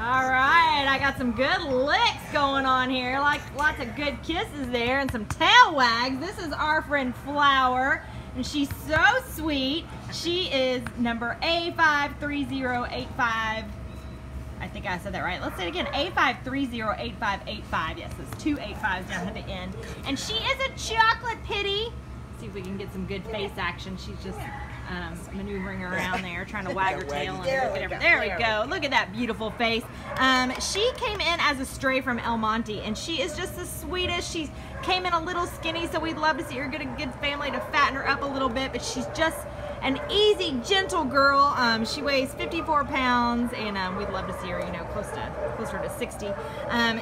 All right, I got some good licks going on here, like lots of good kisses there and some tail wags. This is our friend Flower, and she's so sweet. She is number A53085. I think I said that right. Let's say it again, A5308585. Yes, there's two 85s down at the end. And she is a chocolate pitty. Let's see if we can get some good face action. She's just maneuvering around there, trying to wag her tail. And there we go. Look at that beautiful face. She came in as a stray from El Monte, and she is just the sweetest. She came in a little skinny, so we'd love to see her get a good family to fatten her up a little bit, but she's just an easy, gentle girl. She weighs 54 pounds, and we'd love to see her, you know, closer to 60.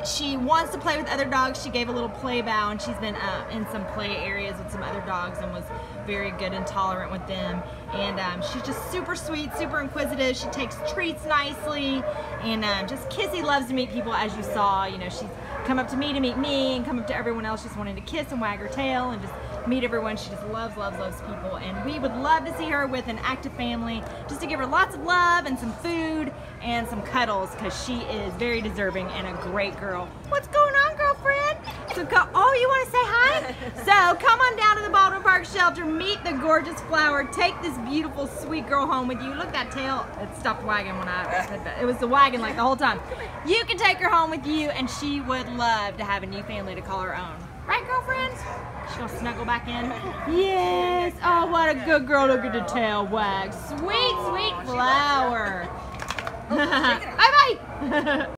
She wants to play with other dogs. She gave a little play bow, and she's been in some play areas with some other dogs and was very good and tolerant with them. And she's just super sweet, super inquisitive. She takes treats nicely, and just Kissy loves to meet people, as you saw. You know, she's come up to meet me, and come up to everyone else just wanting to kiss and wag her tail and just meet everyone. She just loves, loves, loves people, and we would love to see her with an active family just to give her lots of love and some food and some cuddles, because she is very deserving and a great girl. What's going on, girlfriend? You want to say hi? So come on down to the Baldwin Park shelter, meet the gorgeous Flower, take this beautiful, sweet girl home with you. Look at that tail. It stopped wagging when I said that. It was wagging like the whole time. You can take her home with you, and she would love to have a new family to call her own. Right, girlfriend? She's gonna snuggle back in. Yes. Oh, what a good girl. Look at the tail wag. Sweet, sweet Flower. Bye-bye.